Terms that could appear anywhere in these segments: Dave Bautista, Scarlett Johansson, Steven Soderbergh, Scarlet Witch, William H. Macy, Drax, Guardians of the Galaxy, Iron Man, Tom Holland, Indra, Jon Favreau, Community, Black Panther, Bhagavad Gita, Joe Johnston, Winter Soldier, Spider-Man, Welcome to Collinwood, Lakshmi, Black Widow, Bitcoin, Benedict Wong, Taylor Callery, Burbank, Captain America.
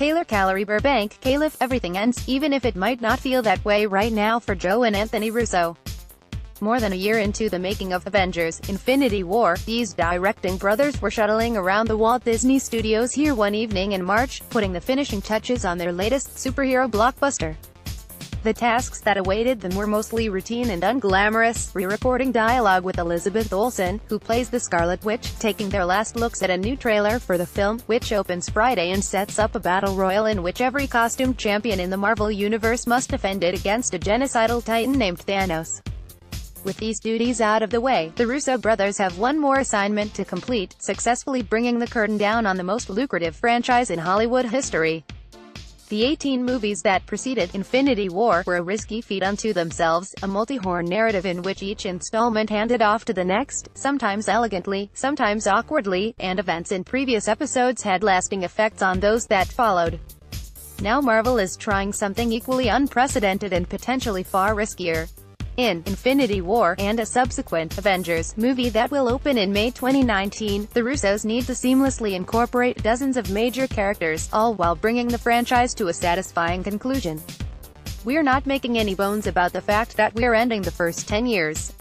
Taylor Callery Burbank, Caliph, everything ends, even if it might not feel that way right now for Joe and Anthony Russo. More than a year into the making of Avengers: Infinity War, these directing brothers were shuttling around the Walt Disney Studios here one evening in March, putting the finishing touches on their latest superhero blockbuster. The tasks that awaited them were mostly routine and unglamorous, re-recording dialogue with Elizabeth Olsen, who plays the Scarlet Witch, taking their last looks at a new trailer for the film, which opens Friday and sets up a battle royal in which every costumed champion in the Marvel Universe must defend it against a genocidal titan named Thanos. With these duties out of the way, the Russo brothers have one more assignment to complete, successfully bringing the curtain down on the most lucrative franchise in Hollywood history. The 18 movies that preceded Infinity War were a risky feat unto themselves, a multi-horn narrative in which each installment handed off to the next, sometimes elegantly, sometimes awkwardly, and events in previous episodes had lasting effects on those that followed. Now Marvel is trying something equally unprecedented and potentially far riskier. In Infinity War, and a subsequent Avengers movie that will open in May 2019, the Russos need to seamlessly incorporate dozens of major characters, all while bringing the franchise to a satisfying conclusion. "We're not making any bones about the fact that we're ending the first 10 years,"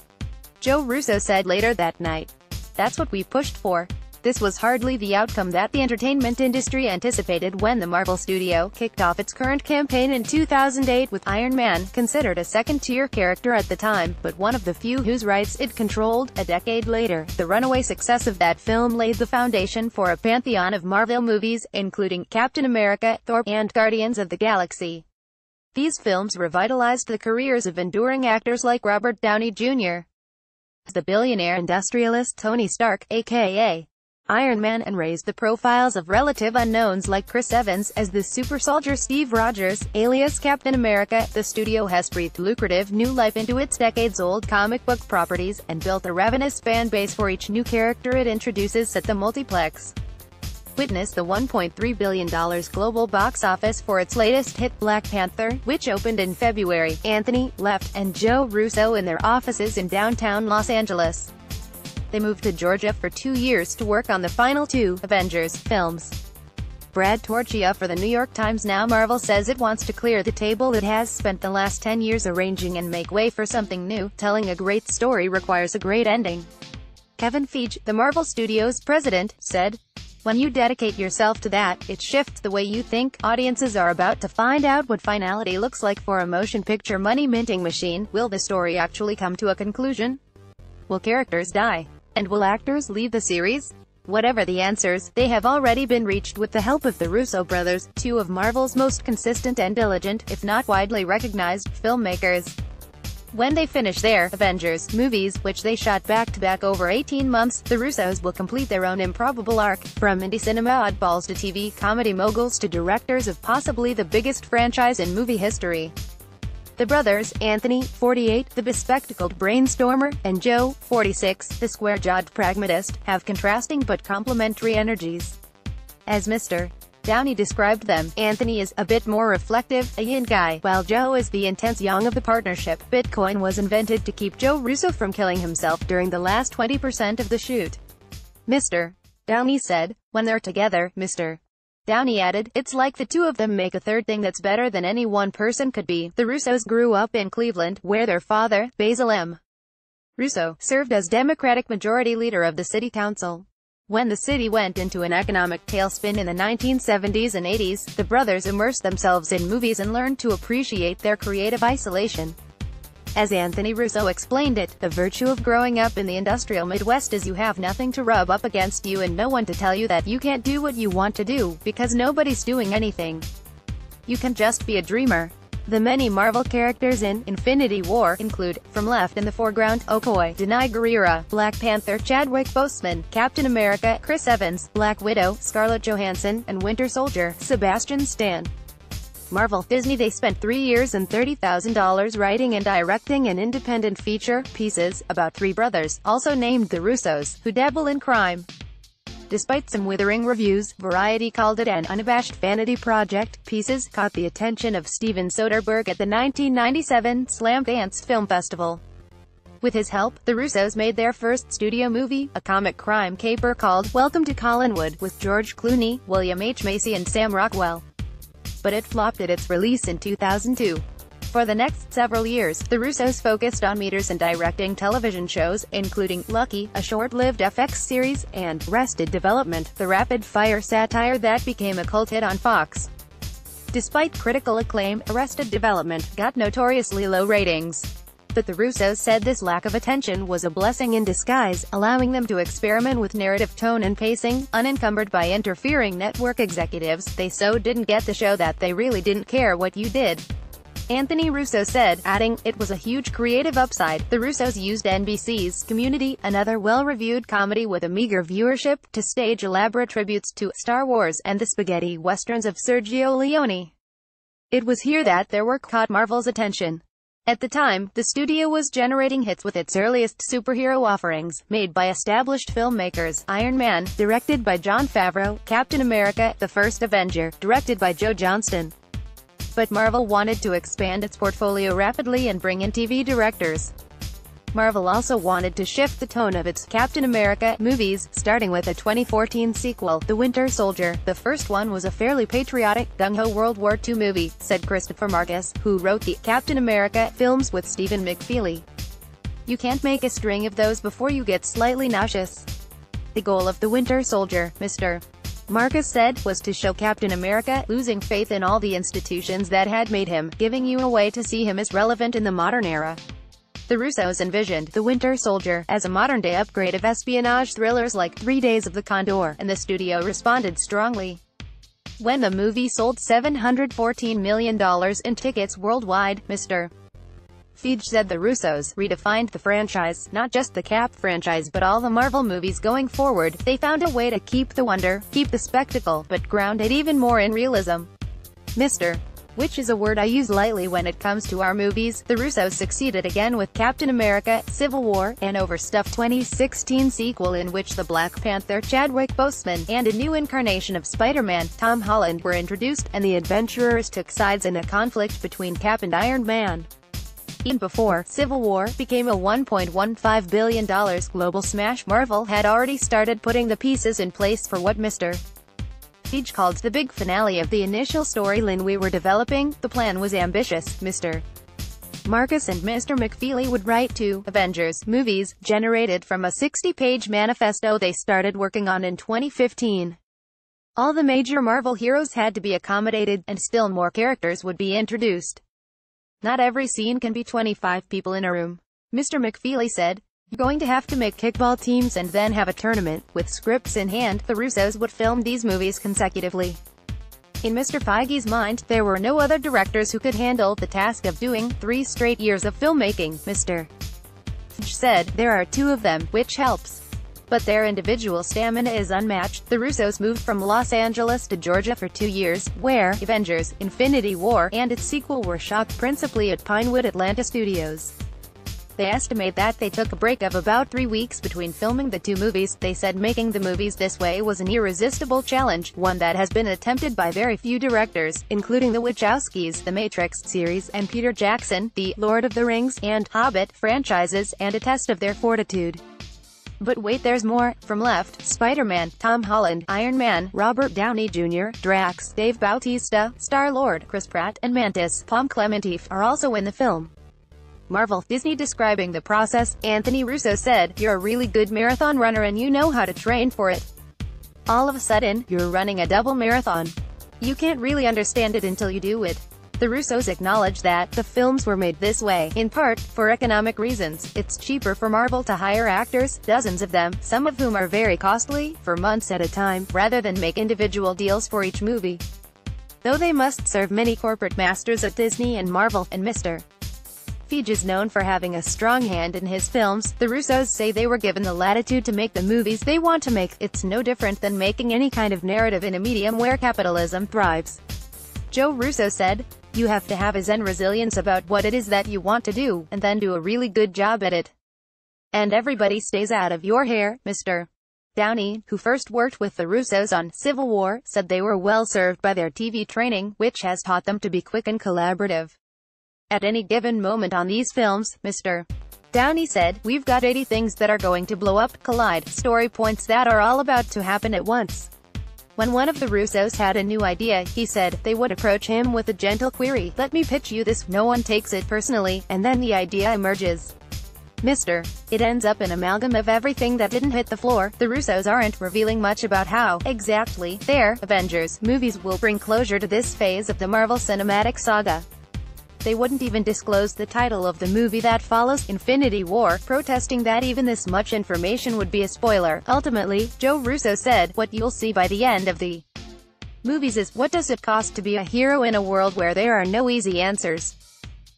Joe Russo said later that night. "That's what we pushed for." This was hardly the outcome that the entertainment industry anticipated when the Marvel Studio kicked off its current campaign in 2008 with Iron Man, considered a second-tier character at the time, but one of the few whose rights it controlled. A decade later, the runaway success of that film laid the foundation for a pantheon of Marvel movies, including Captain America, Thor, and Guardians of the Galaxy. These films revitalized the careers of enduring actors like Robert Downey Jr., the billionaire industrialist Tony Stark, a.k.a. Iron Man, and raised the profiles of relative unknowns like Chris Evans as the super soldier Steve Rogers, alias Captain America. The studio has breathed lucrative new life into its decades-old comic book properties, and built a ravenous fan base for each new character it introduces at the multiplex. Witness the $1.3 billion global box office for its latest hit, Black Panther, which opened in February. Anthony, Left, and Joe Russo in their offices in downtown Los Angeles. They moved to Georgia for 2 years to work on the final two Avengers films. Brad Torchia for The New York Times. Now Marvel says it wants to clear the table. It has spent the last 10 years arranging and make way for something new. Telling a great story requires a great ending. Kevin Feige, the Marvel Studios president, said, "When you dedicate yourself to that, it shifts the way you think." Audiences are about to find out what finality looks like for a motion picture money-minting machine. Will the story actually come to a conclusion? Will characters die? And will actors leave the series? Whatever the answers, they have already been reached with the help of the Russo brothers, two of Marvel's most consistent and diligent, if not widely recognized, filmmakers. When they finish their Avengers movies, which they shot back-to-back over 18 months, the Russos will complete their own improbable arc, from indie cinema oddballs to TV comedy moguls to directors of possibly the biggest franchise in movie history. The brothers, Anthony, 48, the bespectacled brainstormer, and Joe, 46, the square-jawed pragmatist, have contrasting but complementary energies. As Mr. Downey described them, Anthony is a bit more reflective, a yin guy, while Joe is the intense yang of the partnership. Bitcoin was invented to keep Joe Russo from killing himself during the last 20% of the shoot. Mr. Downey said, "When they're together, Mr. Downey added, "It's like the two of them make a third thing that's better than any one person could be." The Russos grew up in Cleveland, where their father, Basil M. Russo, served as Democratic majority leader of the city council. When the city went into an economic tailspin in the 1970s and 80s, the brothers immersed themselves in movies and learned to appreciate their creative isolation. As Anthony Russo explained it, "The virtue of growing up in the industrial Midwest is you have nothing to rub up against you and no one to tell you that you can't do what you want to do, because nobody's doing anything. You can just be a dreamer." The many Marvel characters in Infinity War include, from left in the foreground, Okoye, Danai Gurira, Black Panther, Chadwick Boseman, Captain America, Chris Evans, Black Widow, Scarlett Johansson, and Winter Soldier, Sebastian Stan. Marvel Disney. They spent 3 years and $30,000 writing and directing an independent feature, Pieces, about three brothers, also named the Russos, who dabble in crime. Despite some withering reviews, Variety called it an unabashed vanity project. Pieces caught the attention of Steven Soderbergh at the 1997 Slam Dance Film Festival. With his help, the Russos made their first studio movie, a comic crime caper called Welcome to Collinwood, with George Clooney, William H. Macy, and Sam Rockwell. but it flopped at its release in 2002. For the next several years, the Russos focused on meters and directing television shows, including Lucky, a short-lived FX series, and Arrested Development, the rapid-fire satire that became a cult hit on Fox. Despite critical acclaim, Arrested Development got notoriously low ratings. But the Russos said this lack of attention was a blessing in disguise, allowing them to experiment with narrative tone and pacing, unencumbered by interfering network executives. They so didn't get the show that they really didn't care what you did, Anthony Russo said, adding, "It was a huge creative upside." The Russos used NBC's Community, another well-reviewed comedy with a meager viewership, to stage elaborate tributes to Star Wars and the spaghetti westerns of Sergio Leone. It was here that their work caught Marvel's attention. At the time, the studio was generating hits with its earliest superhero offerings, made by established filmmakers: Iron Man, directed by Jon Favreau; Captain America: The First Avenger, directed by Joe Johnston. But Marvel wanted to expand its portfolio rapidly and bring in TV directors. Marvel also wanted to shift the tone of its Captain America movies, starting with a 2014 sequel, The Winter Soldier. "The first one was a fairly patriotic, gung-ho World War II movie," said Christopher Marcus, who wrote the Captain America films with Stephen McFeely. "You can't make a string of those before you get slightly nauseous. The goal of The Winter Soldier, Mr. Marcus said, was to show Captain America losing faith in all the institutions that had made him, giving you a way to see him as relevant in the modern era." The Russos envisioned The Winter Soldier as a modern-day upgrade of espionage thrillers like 3 Days of the Condor, and the studio responded strongly. When the movie sold $714 million in tickets worldwide, Mr. Feige said the Russos redefined the franchise, not just the Cap franchise but all the Marvel movies going forward. "They found a way to keep the wonder, keep the spectacle, but ground it even more in realism, Mr. Which is a word I use lightly when it comes to our movies." The Russos succeeded again with Captain America: Civil War, an overstuffed 2016 sequel in which the Black Panther, Chadwick Boseman, and a new incarnation of Spider-Man, Tom Holland, were introduced, and the adventurers took sides in a conflict between Cap and Iron Man. Even before Civil War became a $1.15 billion global smash, Marvel had already started putting the pieces in place for what Mr. Feige called the big finale of the initial storyline we were developing. The plan was ambitious. Mr. Marcus and Mr. McFeely would write 2 Avengers movies, generated from a 60-page manifesto they started working on in 2015. All the major Marvel heroes had to be accommodated, and still more characters would be introduced. "Not every scene can be 25 people in a room," Mr. McFeely said. "You're going to have to make kickball teams and then have a tournament." With scripts in hand, the Russos would film these movies consecutively. In Mr. Feige's mind, there were no other directors who could handle the task of doing 3 straight years of filmmaking. Mr. Feige said, "There are 2 of them, which helps. But their individual stamina is unmatched." The Russos moved from Los Angeles to Georgia for 2 years, where Avengers: Infinity War and its sequel were shot principally at Pinewood Atlanta Studios. They estimate that they took a break of about 3 weeks between filming the 2 movies. They said making the movies this way was an irresistible challenge, one that has been attempted by very few directors, including the Wachowskis, the Matrix series, and Peter Jackson, the Lord of the Rings and Hobbit franchises, and a test of their fortitude. But wait, there's more. From left: Spider-Man, Tom Holland, Iron Man, Robert Downey Jr., Drax, Dave Bautista, Star-Lord, Chris Pratt, and Mantis, Palm Clemente, are also in the film. Marvel Disney describing the process, Anthony Russo said, "You're a really good marathon runner and you know how to train for it. All of a sudden, you're running a double marathon. You can't really understand it until you do it." The Russos acknowledge that the films were made this way, in part, for economic reasons. It's cheaper for Marvel to hire actors, dozens of them, some of whom are very costly, for months at a time, rather than make individual deals for each movie. Though they must serve many corporate masters at Disney and Marvel, and Mr. Feige is known for having a strong hand in his films, the Russos say they were given the latitude to make the movies they want to make. It's no different than making any kind of narrative in a medium where capitalism thrives. Joe Russo said, "You have to have a zen resilience about what it is that you want to do, and then do a really good job at it. And everybody stays out of your hair." Mr. Downey, who first worked with the Russos on Civil War, said they were well served by their TV training, which has taught them to be quick and collaborative. "At any given moment on these films," Mr. Downey said, "we've got 80 things that are going to blow up, collide, story points that are all about to happen at once. When one of the Russos had a new idea, he said, they would approach him with a gentle query, "Let me pitch you this," no one takes it personally, and then the idea emerges. Mr. It ends up an amalgam of everything that didn't hit the floor. The Russos aren't revealing much about how, exactly, their Avengers movies will bring closure to this phase of the Marvel Cinematic Saga. They wouldn't even disclose the title of the movie that follows, Infinity War, protesting that even this much information would be a spoiler. Ultimately, Joe Russo said, "What you'll see by the end of the movies is, what does it cost to be a hero in a world where there are no easy answers?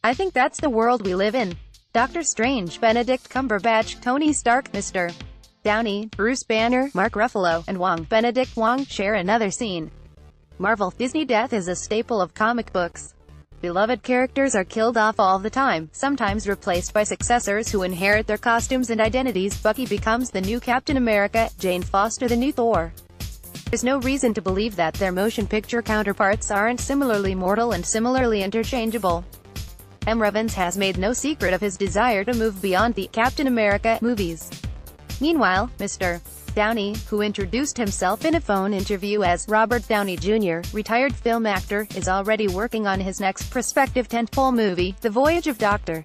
I think that's the world we live in." Doctor Strange, Benedict Cumberbatch, Tony Stark, Mr. Downey, Bruce Banner, Mark Ruffalo, and Wong, Benedict Wong, share another scene. Marvel Disney death is a staple of comic books. Beloved characters are killed off all the time, sometimes replaced by successors who inherit their costumes and identities. Bucky becomes the new Captain America, Jane Foster the new Thor. There's no reason to believe that their motion picture counterparts aren't similarly mortal and similarly interchangeable. M. Revens has made no secret of his desire to move beyond the Captain America movies. Meanwhile, Mr. Downey, who introduced himself in a phone interview as Robert Downey Jr., retired film actor, is already working on his next prospective tentpole movie, The Voyage of Dr.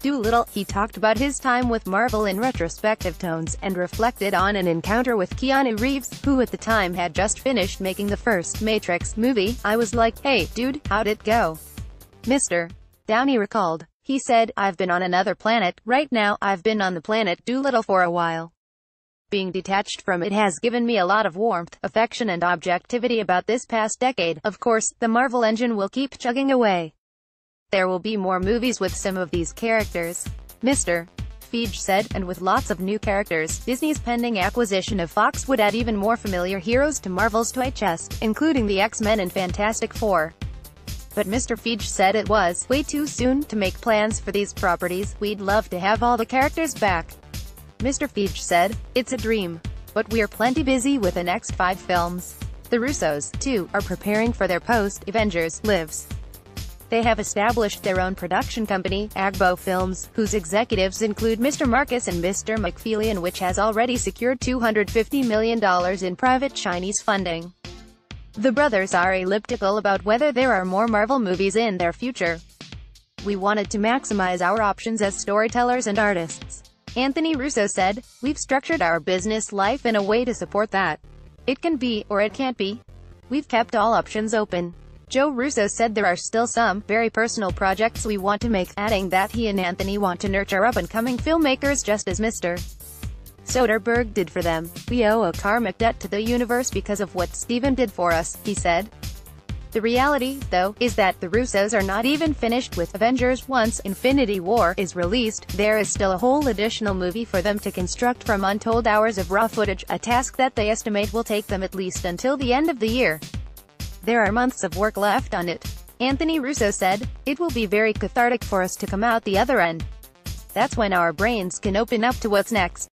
Dolittle. He talked about his time with Marvel in retrospective tones, and reflected on an encounter with Keanu Reeves, who at the time had just finished making the first Matrix movie. "I was like, hey, dude, how'd it go?" Mr. Downey recalled. He said, "I've been on another planet, right now. I've been on the planet Dolittle for a while. Being detached from it has given me a lot of warmth, affection and objectivity about this past decade. Of course, the Marvel engine will keep chugging away. There will be more movies with some of these characters," Mr. Feige said, "and with lots of new characters." Disney's pending acquisition of Fox would add even more familiar heroes to Marvel's toy chest, including the X-Men and Fantastic Four. But Mr. Feige said it was way too soon to make plans for these properties. "We'd love to have all the characters back," Mr. Feige said. "It's a dream. But we're plenty busy with the next 5 films." The Russos, too, are preparing for their post-Avengers lives. They have established their own production company, Agbo Films, whose executives include Mr. Marcus and Mr. McFeelian, which has already secured $250 million in private Chinese funding. The brothers are elliptical about whether there are more Marvel movies in their future. "We wanted to maximize our options as storytellers and artists," Anthony Russo said. "We've structured our business life in a way to support that. It can be, or it can't be. We've kept all options open." Joe Russo said there are still some very personal projects we want to make, adding that he and Anthony want to nurture up-and-coming filmmakers just as Mr. Soderbergh did for them. "We owe a karmic debt to the universe because of what Steven did for us," he said. The reality, though, is that the Russos are not even finished with Avengers. Once Infinity War is released, there is still a whole additional movie for them to construct from untold hours of raw footage, a task that they estimate will take them at least until the end of the year. "There are months of work left on it," Anthony Russo said. "It will be very cathartic for us to come out the other end. That's when our brains can open up to what's next."